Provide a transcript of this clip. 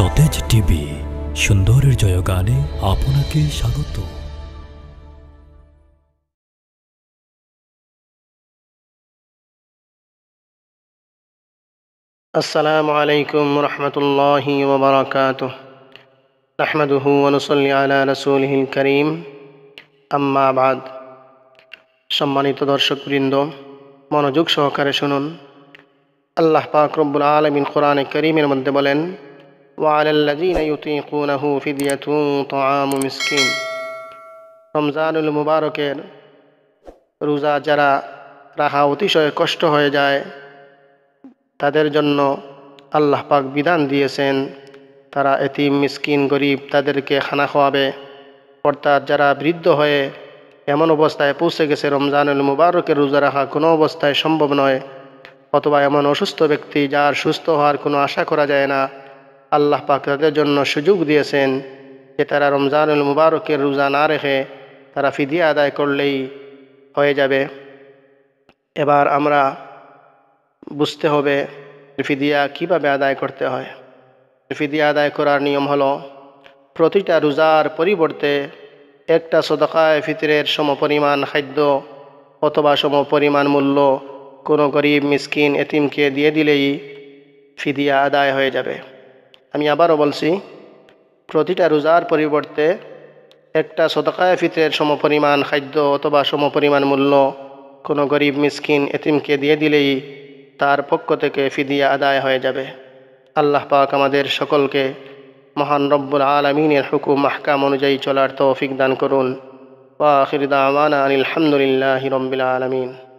সতেজ টিভি সুন্দরের জয়গানে আপনাকে স্বাগত। আসসালামু আলাইকুম ওয়া রাহমাতুল্লাহি ওয়া বারাকাতুহু। নাহমাদুহু ওয়া নুসাল্লি আলা রাসূলিহিল কারীম, আম্মা বাদ। সম্মানিত দর্শকবৃন্দ, মনোযোগ সহকারে শুনুন। আল্লাহ পাক রব্বুল আলামিন কোরআনে কারীমের মধ্যে বলেন, ওয়ালাল্লাযীনা ইউতীকুনাহু ফিদিয়াতুন তাআমু মিসকিন। রমজানুল মুবারকের রোজা যারা রাখা অতিশয় কষ্ট হয়ে যায়, তাদের জন্য আল্লাহ পাক বিধান দিয়েছেন, তারা এতিম মিসকিন গরিব তাদেরকে খানা খাওয়াবে। অর্থাৎ যারা বৃদ্ধ হয়ে এমন অবস্থায় পৌঁছে গেছে রমজানুল মুবারকের রোজা রাখা কোনো অবস্থায় সম্ভব নয়, অথবা এমন অসুস্থ ব্যক্তি যার সুস্থ হওয়ার কোনো আশা করা যায় না, আল্লাহ পাক তাদের জন্য সুযোগ দিয়েছেন যে তারা রমজানুল মুবারকের রোজা না রেখে তারা ফিদিয়া আদায় করলেই হয়ে যাবে। এবার আমরা বুঝতে হবে ফিদিয়া কীভাবে আদায় করতে হয়। ফিদিয়া আদায় করার নিয়ম হলো, প্রতিটা রোজার পরিবর্তে একটা সদকায়ে ফিতরের সমপরিমাণ খাদ্য অথবা সমপরিমাণ মূল্য কোনো গরিব মিসকিন এতিমকে দিয়ে দিলেই ফিদিয়া আদায় হয়ে যাবে। আমি আবারও বলছি, প্রতিটা রোজার পরিবর্তে একটা সদকায়ে ফিতরের সমপরিমাণ খাদ্য অথবা সমপরিমাণ মূল্য কোনো গরিব মিসকিন এতিমকে দিয়ে দিলেই তার পক্ষ থেকে ফিদিয়া আদায় হয়ে যাবে। আল্লাহ পাক আমাদের সকলকে মহান রব্বুল আলামিনের হুকুম মাহকাম অনুযায়ী চলার তৌফিক দান করুন। ওয়া আখির দাওয়ানা আলহামদুলিল্লাহি রাব্বিল আলামিন।